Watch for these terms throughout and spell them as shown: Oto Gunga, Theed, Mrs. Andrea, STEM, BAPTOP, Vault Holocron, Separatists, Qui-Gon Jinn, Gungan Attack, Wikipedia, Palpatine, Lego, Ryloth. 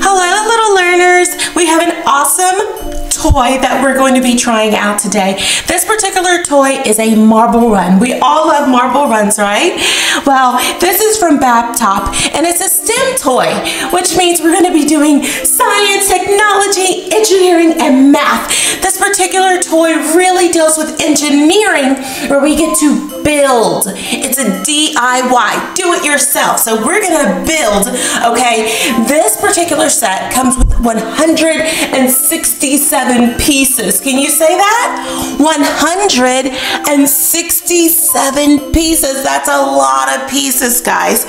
Hello, little learners. We have an awesome toy that we're going to be trying out today. This particular toy is a marble run. We all love marble runs, right? Well, this is from BAPTOP, and it's a STEM toy, which means we're going to be doing science, technology, engineering, and math. This particular toy really deals with engineering, where we get to build. It's a DIY, do it yourself. So we're going to build, okay? This particular set comes with 167 pieces. Can you say that? 167 pieces. That's a lot of pieces, guys.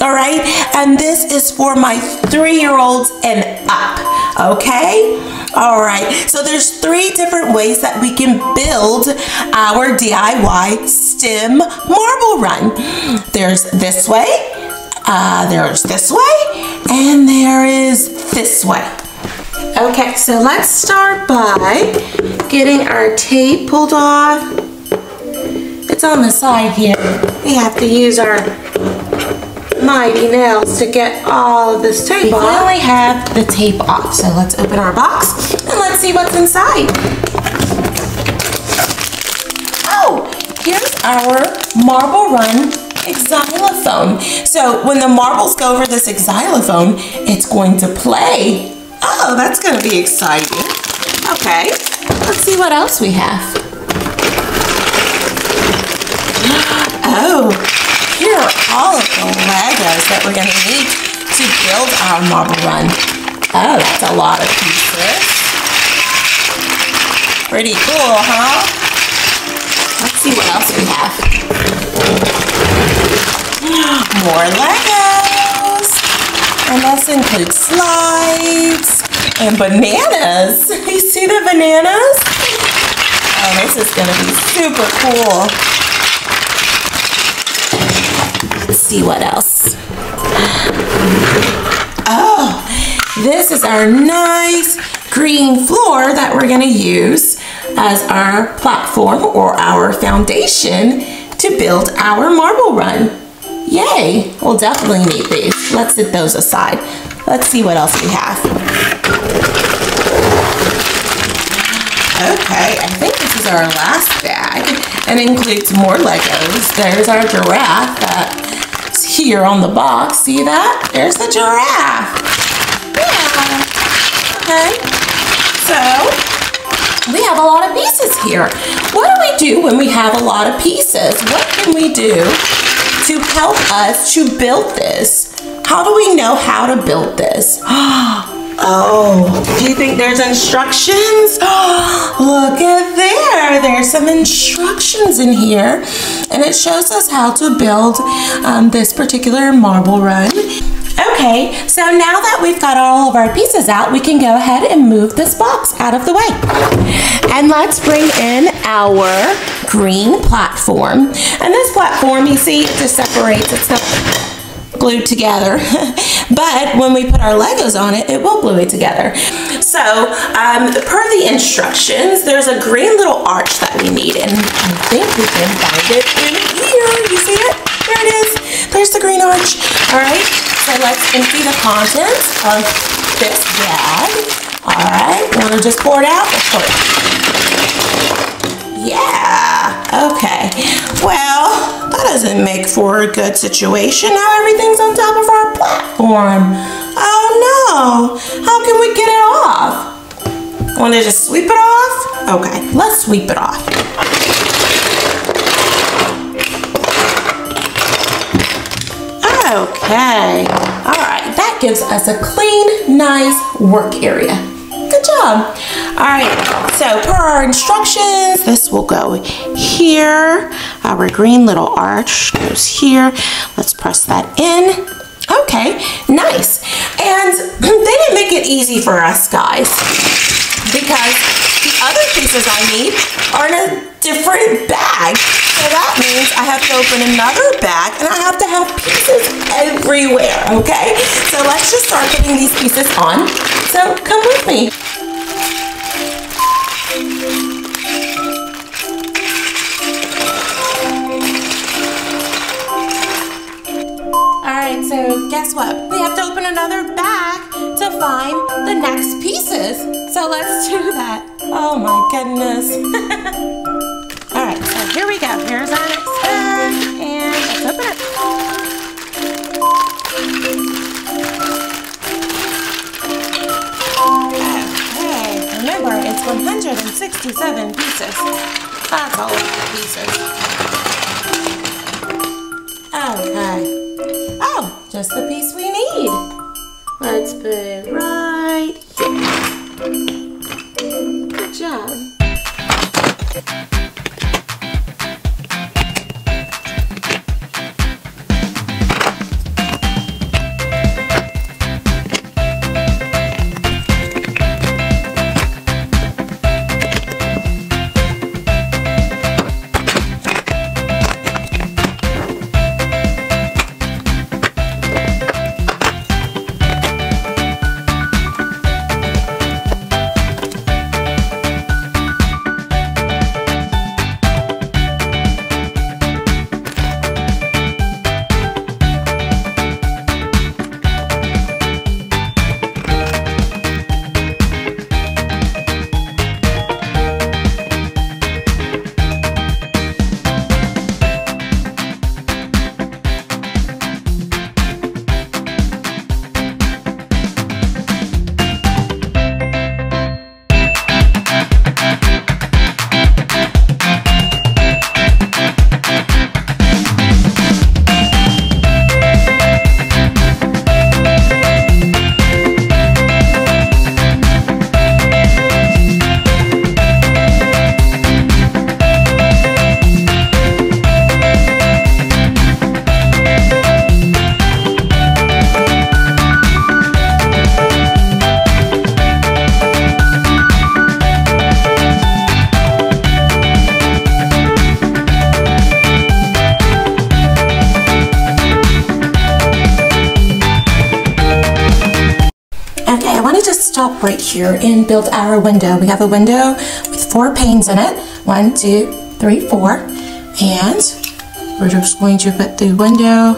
All right. And this is for my 3-year-olds and up. Okay. All right. So there's 3 different ways that we can build our DIY STEM marble run. There's this way. There's this way. And there is this way. Okay, so let's start by getting our tape pulled off. It's on the side here. We have to use our mighty nails to get all of this tape off. We finally have the tape off, so let's open our box and let's see what's inside. Oh, here's our marble run xylophone. So when the marbles go over this xylophone, it's going to play. Oh, that's going to be exciting. Okay, let's see what else we have. Oh, here are all of the Legos that we're going to need to build our marble run. Oh, that's a lot of pieces. Pretty cool, huh? Let's see what else we have. More Legos. And this includes slides. And bananas. You see the bananas? Oh, this is going to be super cool. Let's see what else. Oh, this is our nice green floor that we're going to use as our platform or our foundation to build our marble run. Yay! We'll definitely need these. Let's set those aside. Let's see what else we have. Okay, I think this is our last bag and includes more Legos. There's our giraffe that's here on the box. See that? There's the giraffe. Yeah. Okay. So, we have a lot of pieces here. What do we do when we have a lot of pieces? What can we do to help us to build this? How do we know how to build this? Oh, do you think there's instructions? Look at there. There's some instructions in here, and it shows us how to build this particular marble run. Okay, so now that we've got all of our pieces out, we can go ahead and move this box out of the way. And let's bring in our green platform. And this platform, you see, it just separates. It's not glued together. But when we put our Legos on it, it will glue it together. So, per the instructions, there's a green little arch that we need. And I think we can find it in here. You see it? There it is. There's the green arch. All right. So let's empty the contents of this bag. All right, you want to just pour it out? Let's pour it out. Yeah, okay. Well, that doesn't make for a good situation. Now everything's on top of our platform. Oh no, how can we get it off? Want to just sweep it off? Okay, let's sweep it off. Okay, all right, that gives us a clean, nice work area. Good job. All right, so per our instructions, this will go here. Our green little arch goes here. Let's press that in. Okay, nice. And they didn't make it easy for us, guys, because the other pieces I need are in a different bag. So that means I have to open another bag and I have to have pieces everywhere, okay? So let's just start getting these pieces on. So come with me. All right, so guess what? have to open another bag to find the next pieces. So let's do that. Oh my goodness. All right, so here we go. Here's our next bag, and let's open it. Okay, remember it's 167 pieces. That's all of the pieces. Okay. Oh, just the piece we need. Let's put it right here. Good job. Stop right here and build our window. We have a window with 4 panes in it. 1, 2, 3, 4. And we're just going to put the window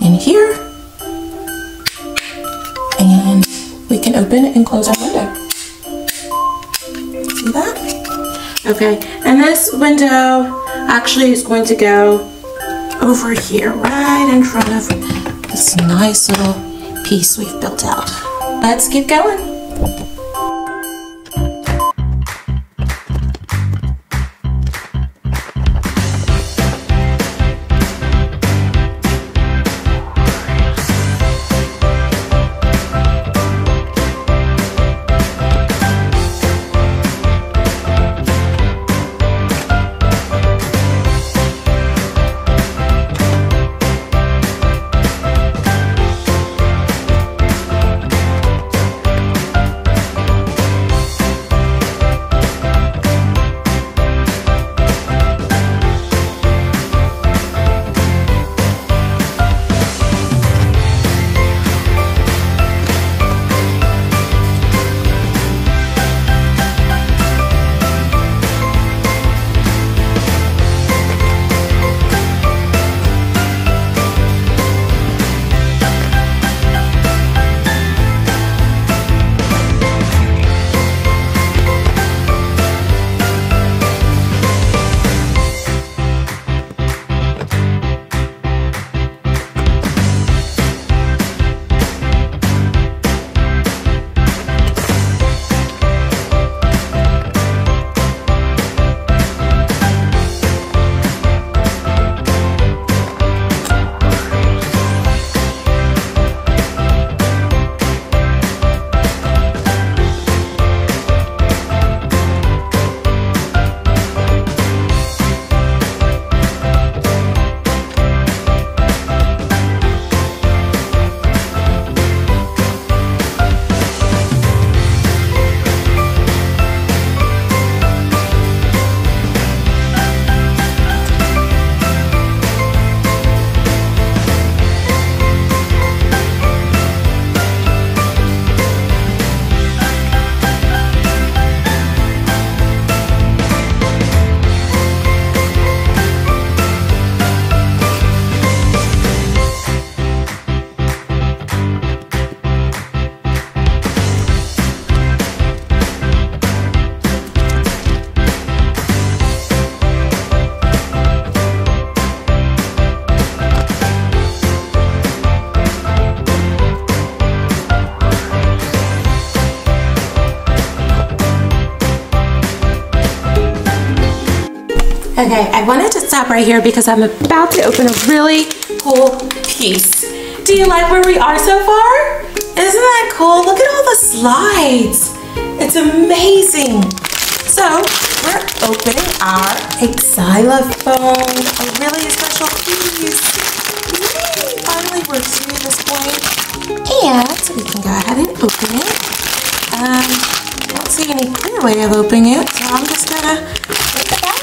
in here. And we can open and close our window. See that? Okay, and this window actually is going to go over here, right in front of this nice little piece we've built out. Let's keep going. Okay, I wanted to stop right here because I'm about to open a really cool piece. Do you like where we are so far? Isn't that cool? Look at all the slides. It's amazing. So we're opening our xylophone, a really special piece. Yay! Finally, we're through this point, and we can go ahead and open it. I don't see any clear way of opening it, so I'm just gonna put it back.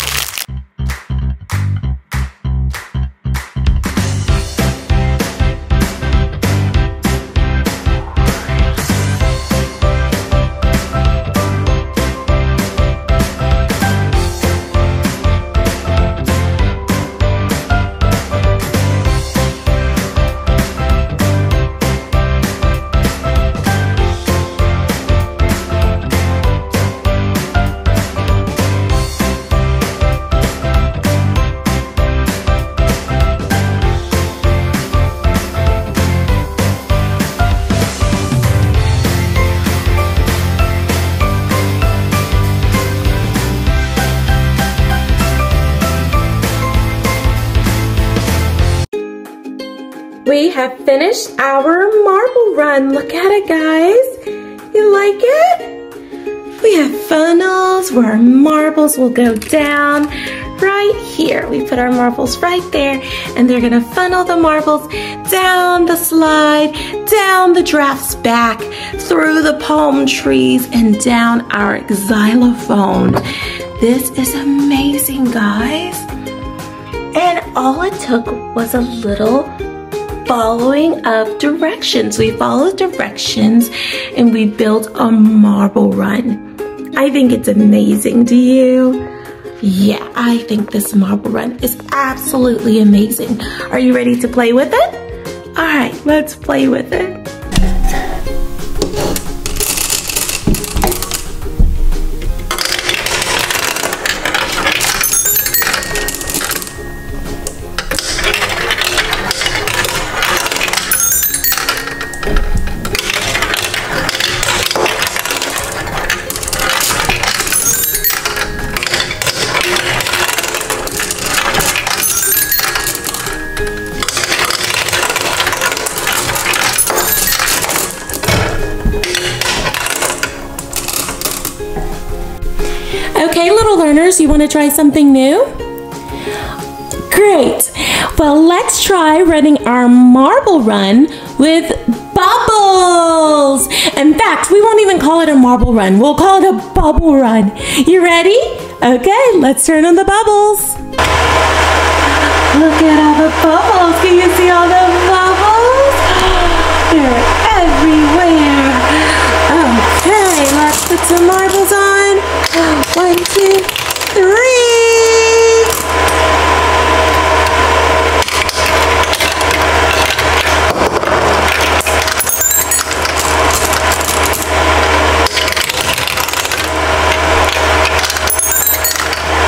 We have finished our marble run. Look at it, guys. You like it? We have funnels where our marbles will go down right here. We put our marbles right there, and they're gonna funnel the marbles down the slide, down the giraffe's back, through the palm trees, and down our xylophone. This is amazing, guys. And all it took was a little following of directions. We followed directions and we built a marble run. I think it's amazing. Do you? Yeah, I think this marble run is absolutely amazing. Are you ready to play with it? All right, let's play with it. Okay, little learners, you want to try something new? Great! Well, let's try running our marble run with bubbles! In fact, we won't even call it a marble run. We'll call it a bubble run. You ready? Okay, let's turn on the bubbles. Look at all the bubbles. Can you see all the bubbles? They're everywhere. Okay, let's put some marbles on. 1, 2, 3.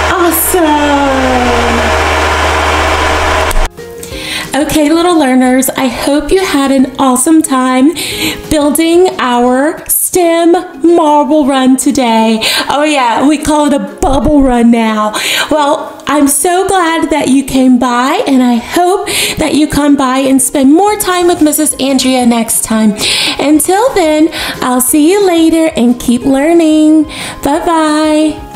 Awesome. Okay, little learners, I hope you had an awesome time building our STEM marble run today. Oh yeah, we call it a bubble run now. Well, I'm so glad that you came by, and I hope that you come by and spend more time with Mrs. Andrea next time. Until then, I'll see you later and keep learning. Bye-bye.